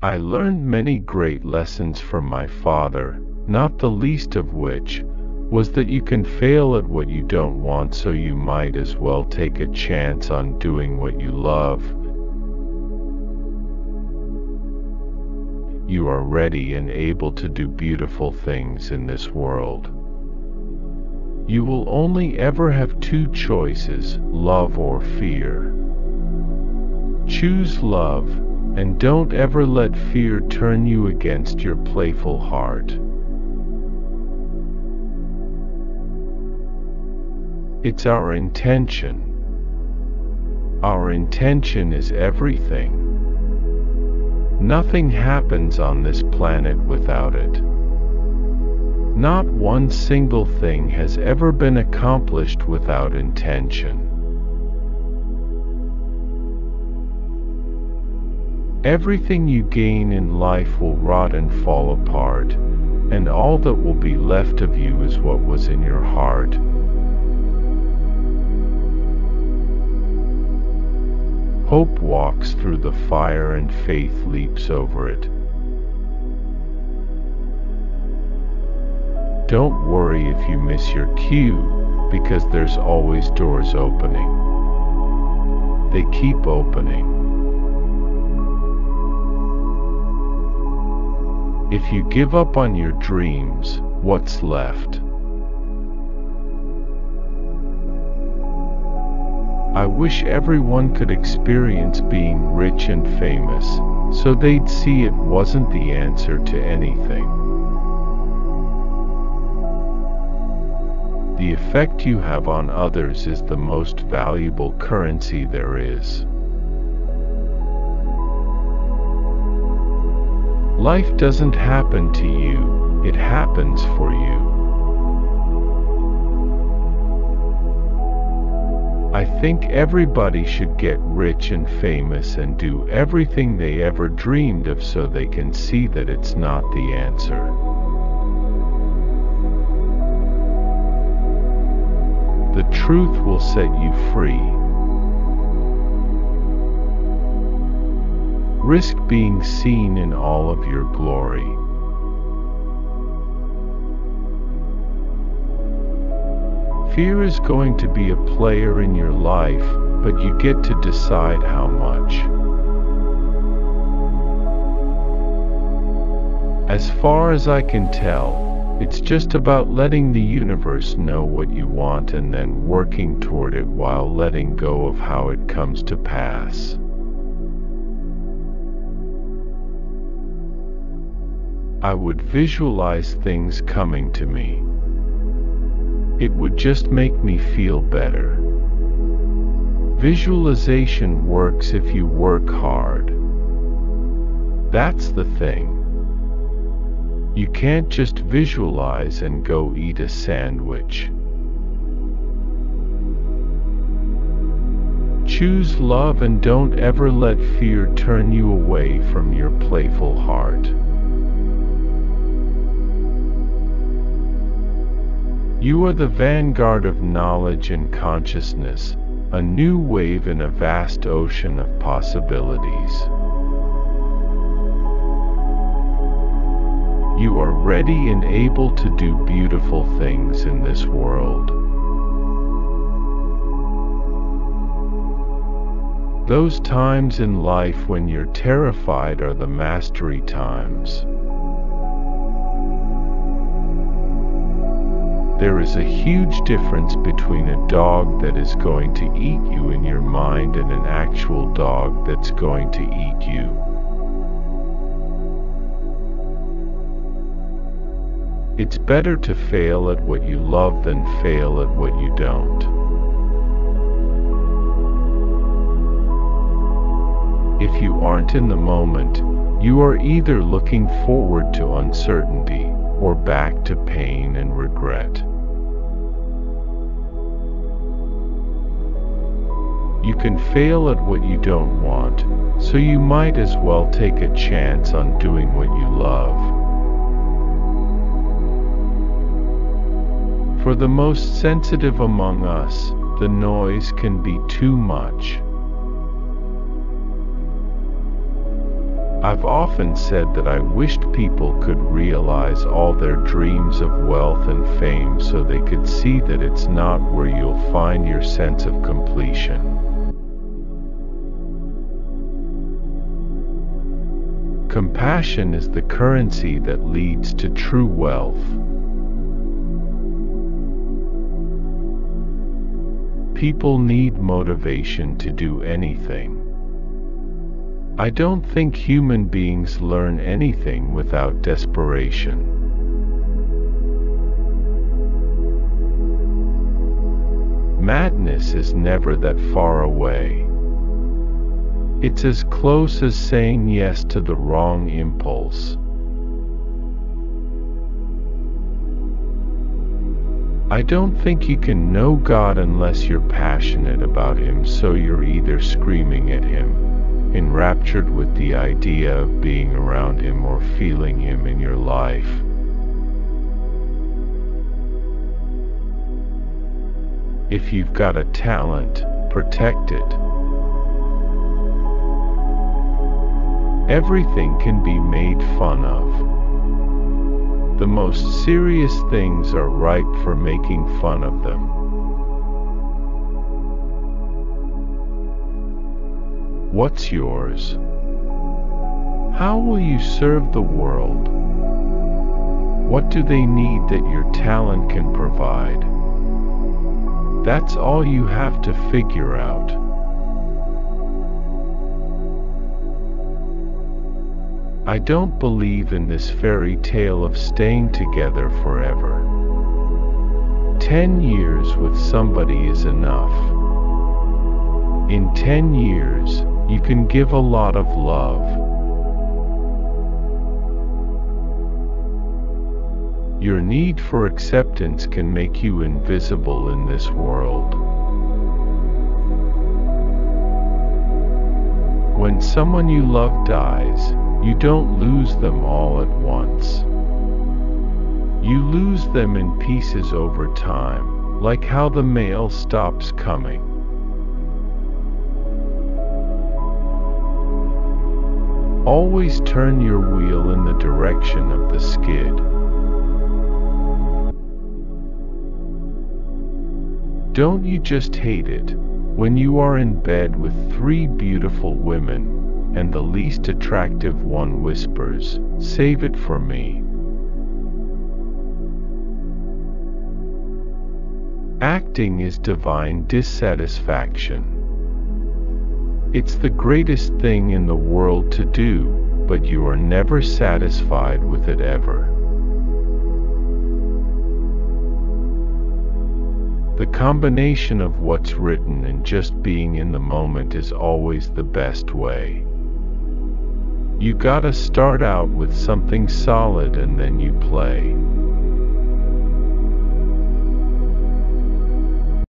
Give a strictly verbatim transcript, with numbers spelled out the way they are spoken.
I learned many great lessons from my father, not the least of which was that you can fail at what you don't want, so you might as well take a chance on doing what you love. You are ready and able to do beautiful things in this world. You will only ever have two choices, love or fear. Choose love, and don't ever let fear turn you against your playful heart. It's our intention. Our intention is everything. Nothing happens on this planet without it. Not one single thing has ever been accomplished without intention. Everything you gain in life will rot and fall apart, and all that will be left of you is what was in your heart. Hope walks through the fire and faith leaps over it. Don't worry if you miss your cue, because there's always doors opening. They keep opening. If you give up on your dreams, what's left? I wish everyone could experience being rich and famous, so they'd see it wasn't the answer to anything. The effect you have on others is the most valuable currency there is. Life doesn't happen to you, it happens for you. I think everybody should get rich and famous and do everything they ever dreamed of so they can see that it's not the answer. The truth will set you free. Risk being seen in all of your glory. Fear is going to be a player in your life, but you get to decide how much. As far as I can tell, it's just about letting the universe know what you want and then working toward it while letting go of how it comes to pass. I would visualize things coming to me. It would just make me feel better. Visualization works if you work hard. That's the thing. You can't just visualize and go eat a sandwich. Choose love and don't ever let fear turn you away from your playful heart. You are the vanguard of knowledge and consciousness, a new wave in a vast ocean of possibilities. You are ready and able to do beautiful things in this world. Those times in life when you're terrified are the mastery times. There is a huge difference between a dog that is going to eat you in your mind and an actual dog that's going to eat you. It's better to fail at what you love than fail at what you don't. If you aren't in the moment, you are either looking forward to uncertainty or back to pain and regret. You can fail at what you don't want, so you might as well take a chance on doing what you love. For the most sensitive among us, the noise can be too much. I've often said that I wished people could realize all their dreams of wealth and fame so they could see that it's not where you'll find your sense of completion. Compassion is the currency that leads to true wealth. People need motivation to do anything. I don't think human beings learn anything without desperation. Madness is never that far away. It's as close as saying yes to the wrong impulse. I don't think you can know God unless you're passionate about Him, so you're either screaming at Him, enraptured with the idea of being around Him, or feeling Him in your life. If you've got a talent, protect it. Everything can be made fun of. The most serious things are ripe for making fun of them. What's yours? How will you serve the world? What do they need that your talent can provide? That's all you have to figure out. I don't believe in this fairy tale of staying together forever. Ten years with somebody is enough. In ten years, you can give a lot of love. Your need for acceptance can make you invisible in this world. When someone you love dies, you don't lose them all at once. You lose them in pieces over time, like how the mail stops coming. Always turn your wheel in the direction of the skid. Don't you just hate it when you are in bed with three beautiful women, and the least attractive one whispers, "Save it for me"? Acting is divine dissatisfaction. It's the greatest thing in the world to do, but you are never satisfied with it ever. The combination of what's written and just being in the moment is always the best way. You gotta start out with something solid and then you play.